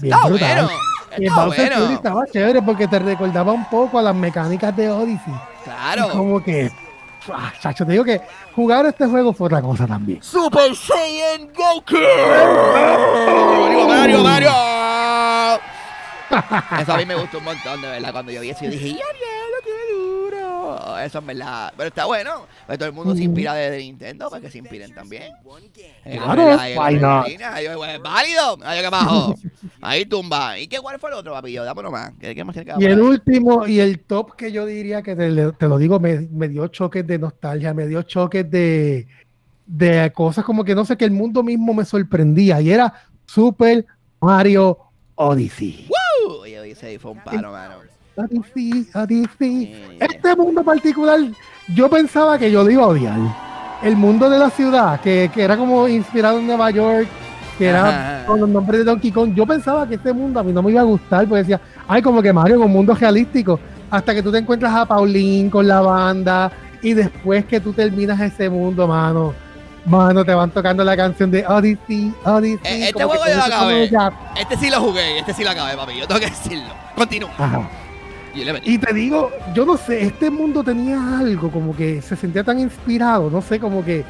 Bien está brutal. bueno. Está y el Bowser bueno. estaba chévere porque te recordaba un poco a las mecánicas de Odyssey. Claro. Y como que... Ah, chacho, te digo que jugar este juego fue otra cosa también. Super Saiyan Goku. Mario, Mario, Mario. Eso a mí me gustó un montón, de verdad. Cuando yo vi eso, yo dije, ¡ya, lo que duro! Eso es verdad. Pero está bueno. Pero todo el mundo se inspira de Nintendo para que se inspiren también. Claro, es válido. Ahí acá abajo. Ahí tumba. ¿Y qué cuál fue el otro, papillo? Dame nomás. Y el último y el top que yo diría que te, te lo digo, me, me dio choques de nostalgia, me dio choques de, de cosas como que no sé, que el mundo mismo me sorprendía. Y era Super Mario Odyssey. ¡Woo! Oye, Odyssey fue un paro, mano. Odyssey, Odyssey. Yeah. Este mundo particular, yo pensaba que yo lo iba a odiar. El mundo de la ciudad, que, que era como inspirado en Nueva York, que era con los nombres de Donkey Kong. Yo pensaba que este mundo a mí no me iba a gustar, porque decía, ay, como que Mario con mundos realísticos, hasta que tú te encuentras a Pauline con la banda, y después que tú terminas ese mundo, mano, mano, te van tocando la canción de Odyssey, Odyssey. Eh, este juego yo lo acabé, este sí lo jugué, este sí lo acabé, papi, yo tengo que decirlo. Continúa. Ajá. Y te digo, yo no sé, este mundo tenía algo, como que se sentía tan inspirado, no sé, como que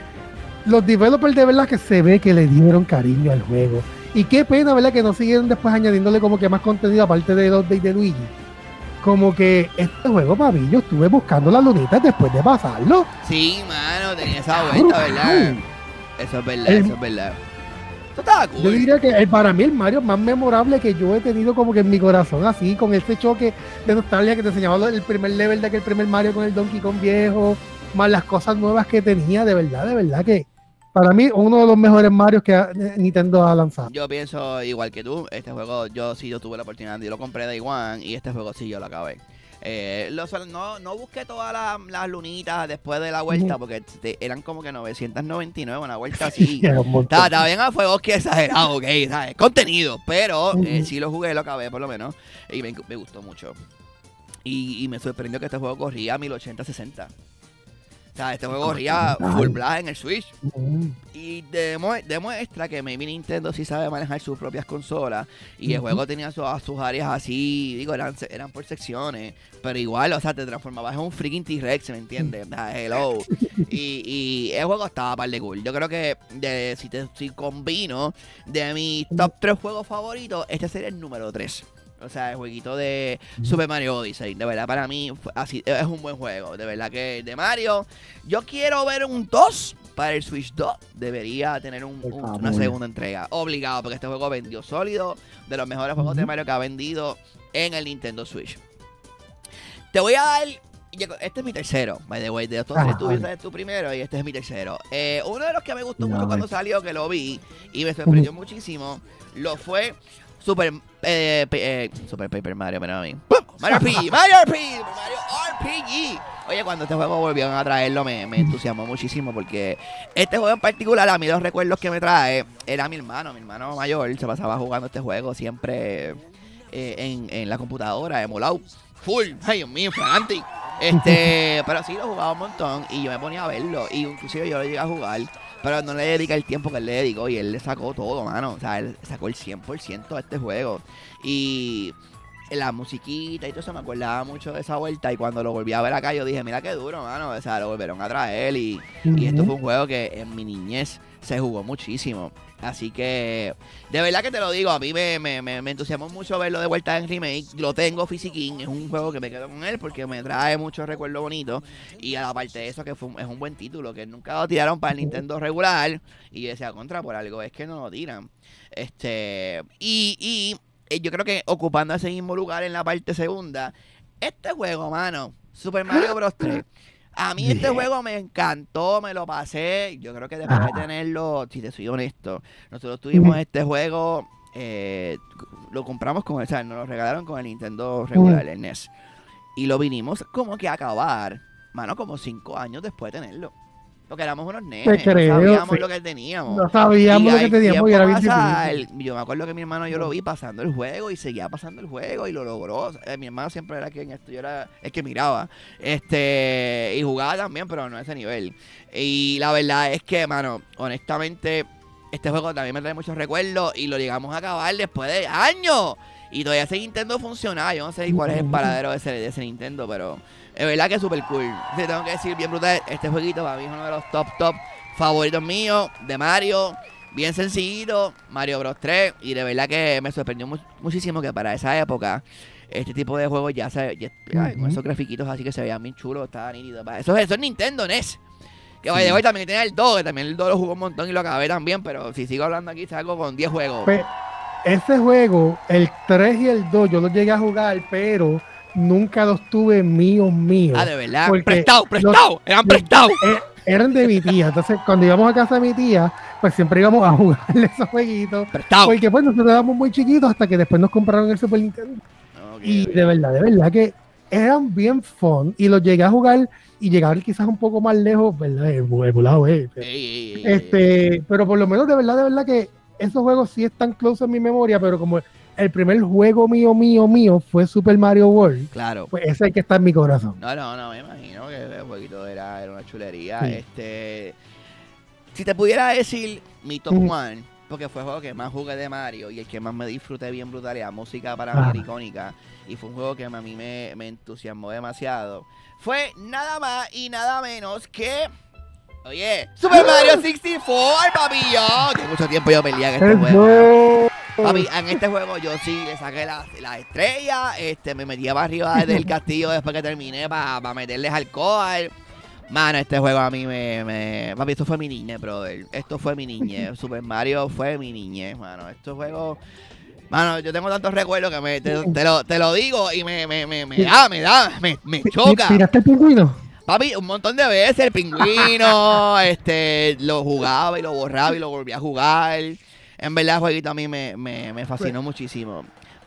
los developers de verdad que se ve que le dieron cariño al juego. Y qué pena, ¿verdad?, que no siguieron después añadiéndole como que más contenido aparte de los de, de Luigi. Como que este juego, papi, yo estuve buscando las lunitas después de pasarlo. Sí, mano, tenía esa vuelta, ¿verdad? Eso es verdad, el, eso es verdad. Eso estaba cool. Yo diría que el, para mí el Mario más memorable que yo he tenido como que en mi corazón, así, con ese choque de nostalgia que te enseñaba el primer level de aquel primer Mario con el Donkey Kong viejo, más las cosas nuevas que tenía, de verdad, de verdad que... Para mí, uno de los mejores Marios que Nintendo ha lanzado. Yo pienso igual que tú. Este juego, yo sí, yo tuve la oportunidad, yo lo compré de Iguan y este juego sí, yo lo acabé. Eh, lo, no, no busqué todas las, las lunitas después de la vuelta, uh-huh, porque te, eran como que novecientos noventa y nueve, una vuelta así. Está bien a fuego, que exagerado, ok, ¿sabes? Contenido, pero uh-huh, eh, sí lo jugué, lo acabé por lo menos, y me, me gustó mucho. Y, y me sorprendió que este juego corría a mil ochenta sesenta. O sea, este juego corría full blast en el Switch. Y demuestra que maybe Nintendo sí sabe manejar sus propias consolas. Y el juego tenía sus, sus áreas así, digo, eran, eran por secciones. Pero igual, o sea, te transformabas en un freaking T-Rex, ¿me entiendes? Hello. Y, y el juego estaba par de cool. Yo creo que de, si, te, si combino de mis top tres juegos favoritos, este sería el número tres. O sea, el jueguito de Super Mario Odyssey, de verdad, para mí así, es un buen juego. De verdad que de Mario, yo quiero ver un dos para el Switch dos. Debería tener un, un, una segunda entrega, obligado, porque este juego vendió sólido. De los mejores juegos de Mario que ha vendido en el Nintendo Switch. Te voy a dar... Este es mi tercero, by the way. De todos ah, tú este es tu primero y este es mi tercero. Eh, uno de los que me gustó no, mucho cuando salió, que lo vi y me sorprendió muchísimo, lo fue... Super, eh, eh, Super Paper Mario, pero a mí. Mario R P G, Mario R P G, Mario R P G. Oye, cuando este juego volvieron a traerlo, me, me entusiasmó muchísimo porque este juego en particular, a mí los recuerdos que me trae, era mi hermano, mi hermano mayor, se pasaba jugando este juego siempre eh, en, en la computadora, emulado, full, ay Dios mío, frantic. Este, pero sí, lo jugaba un montón y yo me ponía a verlo y inclusive yo lo llegué a jugar. Pero no le dedica el tiempo que él le dedicó y él le sacó todo, mano. O sea, él sacó el cien por ciento a este juego. Y la musiquita y todo eso me acordaba mucho de esa vuelta. Y cuando lo volví a ver acá, yo dije, mira qué duro, mano. O sea, lo volvieron a traer. Y, uh-huh, y esto fue un juego que en mi niñez se jugó muchísimo. Así que, de verdad que te lo digo, a mí me, me, me, me entusiasmó mucho verlo de vuelta en remake. Lo tengo fisiquín, es un juego que me quedo con él porque me trae muchos recuerdos bonitos. Y a la parte de eso, que fue un, es un buen título, que nunca lo tiraron para el Nintendo regular. Y yo decía, contra, por algo es que no lo tiran. Este, y, y yo creo que ocupando ese mismo lugar en la parte segunda, este juego, mano, Super Mario Bros. tres. A mí este juego me encantó, me lo pasé. Yo creo que después de tenerlo, si te soy honesto, nosotros tuvimos este juego, eh, lo compramos con el, o sea, nos lo regalaron con el Nintendo regular, el N E S. Y lo vinimos como que a acabar, mano, como cinco años después de tenerlo. Porque éramos unos nenes, creo, no sabíamos sí. lo que teníamos. No sabíamos lo que teníamos y era bien difícil. Yo me acuerdo que mi hermano yo lo vi pasando el juego y seguía pasando el juego y lo logró. Eh, mi hermano siempre era quien esto, yo era el que miraba. Este, y jugaba también, pero no a ese nivel. Y la verdad es que, mano, honestamente, este juego también me trae muchos recuerdos y lo llegamos a acabar después de años. Y todavía ese Nintendo funcionaba. Yo no sé cuál es el paradero de ese, de ese Nintendo, pero... Es verdad que es súper cool. Te tengo que decir, bien brutal. Este jueguito para mí es uno de los top, top favoritos míos de Mario. Bien sencillito, Mario Bros. tres. Y de verdad que me sorprendió mu- muchísimo que para esa época, este tipo de juegos ya se... Ya, uh-huh. Con esos grafiquitos así que se veían bien chulos, estaban nítidos. Eso, eso es Nintendo N E S. Que vaya, sí. Hoy también tenía el dos, que también el dos lo jugó un montón y lo acabé también. Pero si sigo hablando aquí, salgo con diez juegos. Pe- ese juego, el tres y el dos, yo los llegué a jugar, pero... Nunca los tuve míos, míos. Ah, de verdad. Prestado, prestado. Eran prestados. Eh, eran de mi tía. Entonces, cuando íbamos a casa de mi tía, pues siempre íbamos a jugarle esos jueguitos. Prestado. Porque pues nosotros éramos muy chiquitos hasta que después nos compraron el Super Nintendo. Okay, y okay. de verdad, de verdad que eran bien fun. Y los llegué a jugar y llegaban quizás un poco más lejos, ¿verdad? Emulado, eh. Este, pero por lo menos de verdad, de verdad que esos juegos sí están close en mi memoria, pero como el primer juego mío, mío, mío fue Super Mario World. Claro. Pues ese es el que está en mi corazón. No, no, no, me imagino que el jueguito era, era una chulería. Sí. Este, si te pudiera decir mi top mm. one, porque fue el juego que más jugué de Mario y el que más me disfruté bien brutal, y la música para ah. mí era icónica, y fue un juego que a mí me, me entusiasmó demasiado, fue nada más y nada menos que... Oye, Super Mario sesenta y cuatro, papillo. Que mucho tiempo yo peleaba en este juego. Papi, en este juego yo sí le saqué las la estrellas, este, me metía para arriba del castillo después que terminé para pa meterles alcohol. Mano, este juego a mí me, me... Papi, esto fue mi niñez, brother. Esto fue mi niñez. Super Mario fue mi niñez, mano. Estos juegos... Mano, yo tengo tantos recuerdos que me, te, te, lo, te lo digo y me, me, me, me da, me da, me, me choca. ¿Tiraste el pingüino? Papi, un montón de veces el pingüino, este, lo jugaba y lo borraba y lo volví a jugar. En verdad, el jueguito a mí me, me, me fascinó muchísimo.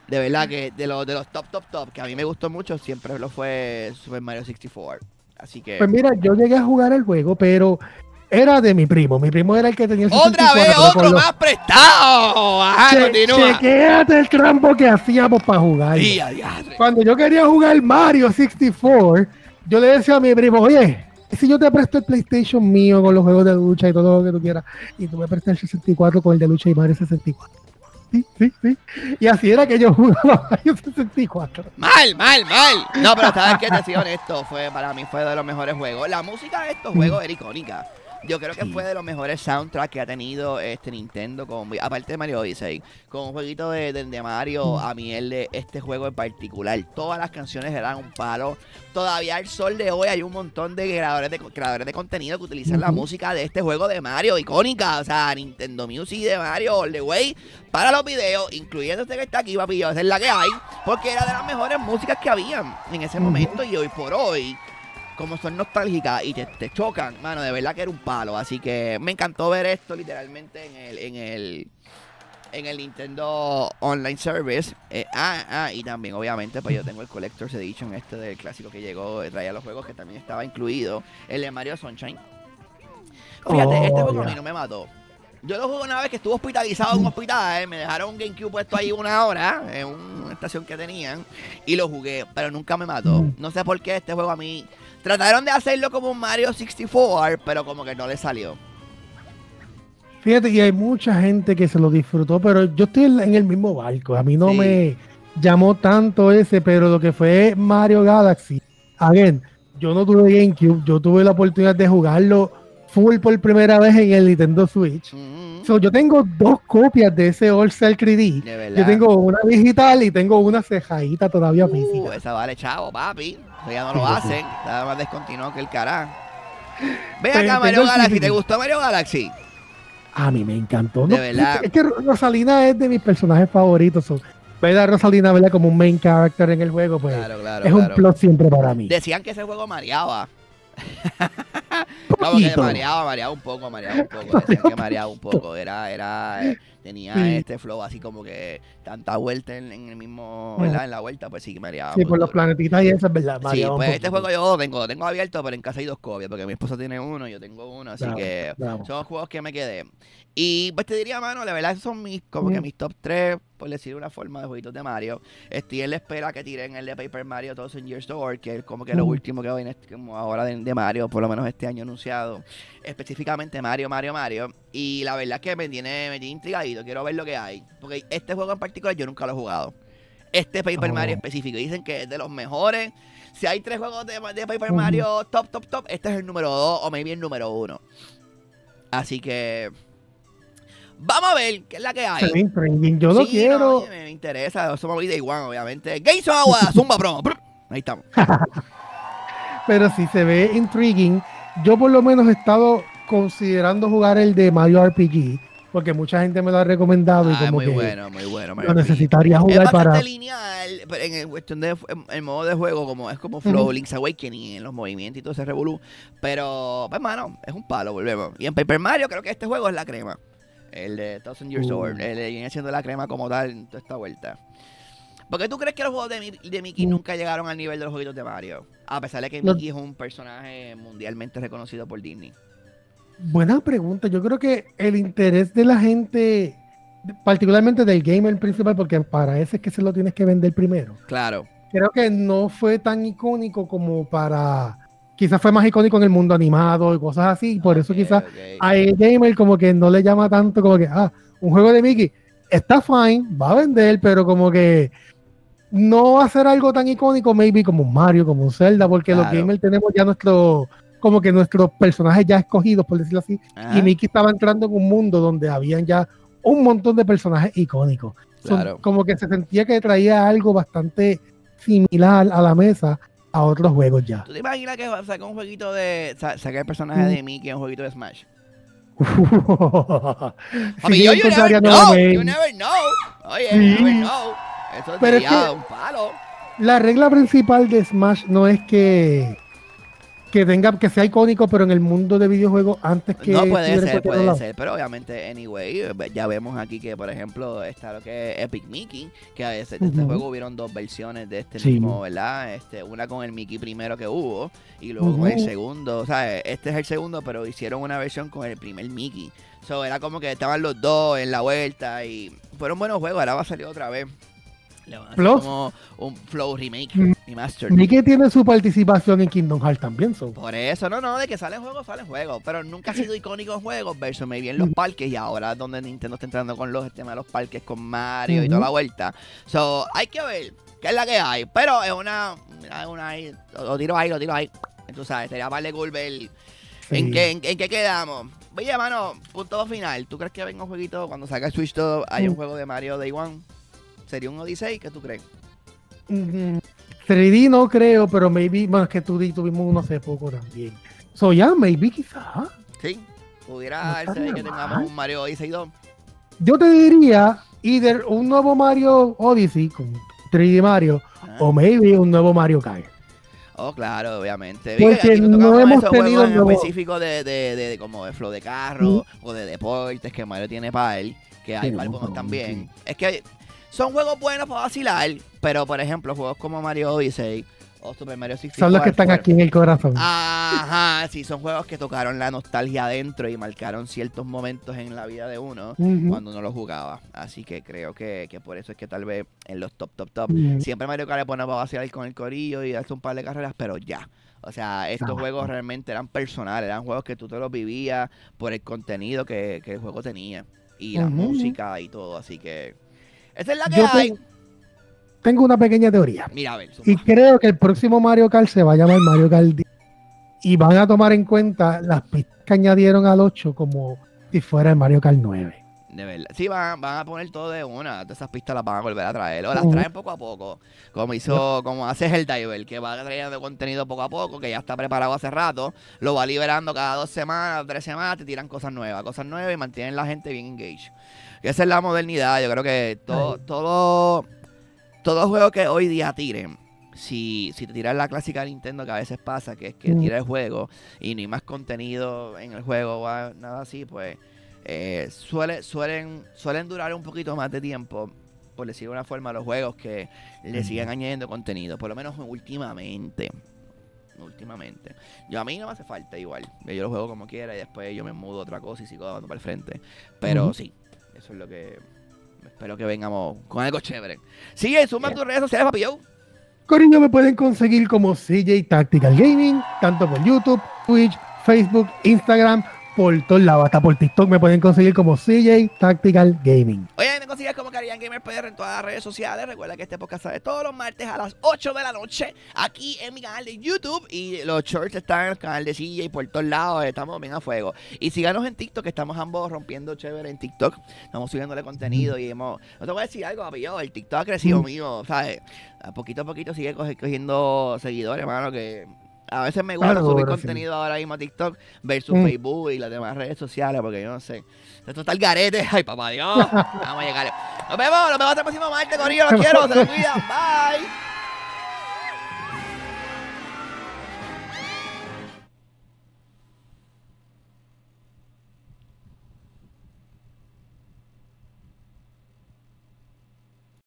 De verdad que de los, de los top, top, top, que a mí me gustó mucho, siempre lo fue Super Mario sesenta y cuatro. Así que... Pues mira, yo llegué a jugar el juego, pero era de mi primo. Mi primo era el que tenía el sesenta y cuatro. ¡Otra vez otro los... más prestado! Ajá, che, continúa. Chequéate el trampo que hacíamos para jugar. Día, día, Cuando yo quería jugar Mario sesenta y cuatro... Yo le decía a mi primo, oye, si yo te presto el PlayStation mío con los juegos de lucha y todo lo que tú quieras, y tú me prestas el sesenta y cuatro con el de lucha y Mario sesenta y cuatro. Sí, sí, sí. Y así era que yo jugaba Mario sesenta y cuatro. Mal, mal, mal. No, pero sabes que te sigo honesto, fue, para mí fue de los mejores juegos. La música de estos juegos era icónica. Yo creo que sí. fue de los mejores soundtracks que ha tenido este Nintendo, con, aparte de Mario Odyssey, con un jueguito de, de, de Mario. A mí el de este juego en particular, todas las canciones eran un palo. Todavía al sol de hoy hay un montón de creadores de, creadores de contenido que utilizan uh-huh. la música de este juego de Mario, icónica. O sea, Nintendo Music de Mario All the Way para los videos, incluyendo este que está aquí, papi, esa es la que hay, porque era de las mejores músicas que habían en ese uh-huh. momento, y hoy por hoy, como son nostálgicas y te, te chocan, mano, de verdad que era un palo. Así que me encantó ver esto literalmente en el en el, en el Nintendo Online Service. Eh, ah, ah, y también obviamente pues yo tengo el Collector's Edition este del clásico que llegó, traía los juegos que también estaba incluido, el de Mario Sunshine. Fíjate, oh, este juego yeah. a mí no me mató. Yo lo jugué una vez que estuve hospitalizado en un hospital, ¿eh? Me dejaron un GameCube puesto ahí una hora, en una estación que tenían, y lo jugué, pero nunca me mató. No sé por qué este juego a mí... Trataron de hacerlo como un Mario sesenta y cuatro, pero como que no le salió. Fíjate, y hay mucha gente que se lo disfrutó, pero yo estoy en el mismo barco. A mí no sí. me llamó tanto ese, pero lo que fue Mario Galaxy. Again, yo no tuve GameCube, yo tuve la oportunidad de jugarlo full por primera vez en el Nintendo Switch. Mm-hmm. So, yo tengo dos copias de ese All Cell tres D. De verdad. Yo tengo una digital y tengo una cejadita todavía uh, física. Esa vale, chavo, papi. Eso ya no lo hacen. Está más descontinuado que el carajo. Ve acá, Mario Galaxy. ¿Te gustó Mario Galaxy? A mí me encantó. De no, verdad. Es que Rosalina es de mis personajes favoritos. Son. ¿Verdad? Rosalina, ¿verdad? Como un main character en el juego. Pues claro, claro, es claro. un plot siempre para mí. Decían que ese juego mareaba. Como que mareaba, mareaba un poco, mareaba un poco, decían que mareaba un poco, era, era, eh, tenía sí. este flow así como que tanta vuelta en, en el mismo, ¿verdad? En la vuelta, pues sí, mareaba. Sí, por los planetitas y eso es verdad, mareaba. Sí, pues este juego yo tengo, tengo abierto, pero en casa hay dos copias, porque mi esposa tiene uno y yo tengo uno, así bravo, que bravo. Son los juegos que me quedé. Y pues te diría, mano, la verdad, esos son mis, como mm. que mis top tres, por decir una forma, de jueguitos de Mario. Estoy en la espera que tiren el de Paper Mario Thousand Years to War, que es como que mm. lo último que viene como ahora de, de Mario, por lo menos este año anunciado. Específicamente Mario, Mario, Mario. Y la verdad es que me tiene, me tiene intrigadito, quiero ver lo que hay. Porque este juego en particular yo nunca lo he jugado. Este Paper oh. Mario específico, dicen que es de los mejores. Si hay tres juegos de, de Paper mm. Mario top, top, top, este es el número dos o maybe el número uno. Así que... vamos a ver qué es la que hay. Yo lo sí, quiero. No, oye, me interesa. Somos Day One, obviamente. Games of Agua, Zumba Promo. Ahí estamos. Pero si se ve intriguing. Yo por lo menos he estado considerando jugar el de Mario R P G. Porque mucha gente me lo ha recomendado. Ah, y como muy que bueno, muy bueno. Mario lo necesitaría R P G. Jugar es para... Es lineal, pero en cuestión de el modo de juego, como es como Flow, mm-hmm. Link's Awakening, en los movimientos y todo ese revolú. Pero, pues, mano, es un palo, volvemos. Y en Paper Mario creo que este juego es la crema. El de Thousand Years Old, uh. el de viene siendo la crema como tal en toda esta vuelta. ¿Por qué tú crees que los juegos de, de Mickey uh. nunca llegaron al nivel de los juegos de Mario? A pesar de que no. Mickey es un personaje mundialmente reconocido por Disney. Buena pregunta. Yo creo que el interés de la gente particularmente del gamer principal, porque para ese es que se lo tienes que vender primero. Claro. Creo que no fue tan icónico como para... Quizás fue más icónico en el mundo animado y cosas así, y por okay, eso quizás okay, a el gamer como que no le llama tanto, como que, ah, un juego de Mickey está fine, va a vender, pero como que no va a ser algo tan icónico, maybe como un Mario, como un Zelda, porque claro, los gamers tenemos ya nuestro... como que nuestros personajes ya escogidos, por decirlo así. Ajá. Y Mickey estaba entrando en un mundo donde habían ya un montón de personajes icónicos. Claro. So, como que se sentía que traía algo bastante similar a la mesa a otros juegos ya. ¿Tú te imaginas que saca un jueguito de... Sa- saca el personaje de Mickey en un jueguito de Smash? Sí, yo, yo, yo never know. You never know. Oye, sí. You never know. Eso pero es que un palo. La regla principal de Smash no es que... que tenga, que sea icónico, pero en el mundo de videojuegos antes que... No, puede ser, puede lado. ser, pero obviamente, anyway, ya vemos aquí que, por ejemplo, está lo que es Epic Mickey, que a veces de uh-huh. este juego hubieron dos versiones de este sí. mismo, ¿verdad? Este, una con el Mickey primero que hubo, y luego uh-huh. con el segundo, o sea, este es el segundo, pero hicieron una versión con el primer Mickey. So, era como que estaban los dos en la vuelta, y fueron buenos juegos, ahora va a salir otra vez. Plus, como un Flow remake, remaster. Mickey tiene su participación en Kingdom Hearts también, so. Por eso, no, no, de que salen juegos, salen juegos. Pero nunca ha sido icónico en juegos, versus maybe en los parques. Y ahora donde Nintendo está entrando con los temas de los parques, con Mario uh-huh. y toda la vuelta. So, hay que ver qué es la que hay. Pero es una, una lo tiro ahí, lo tiro ahí. Tú sabes, sería vale cool ver sí. en, qué, en, en qué quedamos. Oye, mano, punto final. ¿Tú crees que venga un jueguito cuando salga el Switch todo, hay uh-huh. un juego de Mario Day One? ¿Sería un Odyssey? ¿Qué tú crees? Mm, tres D no creo, pero maybe... Bueno, es que dos D tuvimos uno hace poco también. So, ya, yeah, maybe quizás. Sí, pudiera no ser que tengamos un Mario Odyssey dos. Yo te diría, either un nuevo Mario Odyssey con tres D Mario, ah. o maybe un nuevo Mario Kart. Oh, claro, obviamente. Porque no, no hemos tenido un nuevo... específico de, de, de, de como de flow de carro, ¿sí? o de deportes, que Mario tiene para él, que hay sí, para algunos no, también. Sí. Es que... Son juegos buenos para vacilar, pero por ejemplo, juegos como Mario Odyssey o Super Mario sesenta y cuatro. Son los que están por... aquí en el corazón. Ajá, sí, son juegos que tocaron la nostalgia adentro y marcaron ciertos momentos en la vida de uno uh-huh. cuando uno los jugaba. Así que creo que, que por eso es que tal vez en los top, top, top, uh-huh. siempre Mario Kart le pone para vacilar con el corillo y hace un par de carreras, pero ya. O sea, estos juegos realmente eran personales, eran juegos que tú te los vivías por el contenido que, que el juego tenía y la uh-huh. música y todo, así que... Esa es la que yo hay. Tengo, tengo una pequeña teoría. Mira, a ver, y creo que el próximo Mario Kart se va a llamar Mario Kart y van a tomar en cuenta las pistas que añadieron al ocho como si fuera el Mario Kart nueve. De verdad. Sí, van, van a poner todo de una. Todas esas pistas las van a volver a traer. O las uh-huh. traen poco a poco. Como hizo, como hace Helldiver, que va trayendo contenido poco a poco, que ya está preparado hace rato. Lo va liberando cada dos semanas, tres semanas, te tiran cosas nuevas, cosas nuevas y mantienen la gente bien engaged. Esa es la modernidad. Yo creo que todo, todo, todo juego que hoy día tiren, si, si te tiras la clásica de Nintendo que a veces pasa, que es que tira el juego y no hay más contenido en el juego o nada así, pues eh, suele, suelen, suelen durar un poquito más de tiempo, por decir de una forma, los juegos que le siguen añadiendo contenido, por lo menos últimamente. últimamente. Yo a mí no me hace falta igual. Yo lo juego como quiera y después yo me mudo a otra cosa y sigo dando para el frente. Pero uh-huh. sí. Eso es lo que... Espero que vengamos con algo chévere. Sigue, suma yeah. tus redes sociales, papi. Cariño, me pueden conseguir como C J Tactical Gaming, tanto por YouTube, Twitch, Facebook, Instagram, por todos lados. Hasta por TikTok me pueden conseguir como C J Tactical Gaming. Oye, me consigues como Carian Gamer P R en todas las redes sociales. Recuerda que este podcast sale todos los martes a las ocho de la noche aquí en mi canal de YouTube. Y los shorts están en el canal de C J y por todos lados. Estamos bien a fuego. Y síganos en TikTok, que estamos ambos rompiendo chévere en TikTok. Estamos subiéndole contenido y hemos... No te voy a decir algo, papi. Yo, el TikTok ha crecido mío, ¿sabes? A poquito a poquito sigue cogiendo seguidores, hermano, que... A veces me gusta claro, subir ahora contenido sí. ahora mismo a TikTok versus mm. Facebook y las demás redes sociales, porque yo no sé. Esto está el garete. Ay, papá Dios. Vamos a llegar. Nos vemos. Nos vemos hasta el próximo martes, Corillo. Los quiero. Se los cuidan. Bye.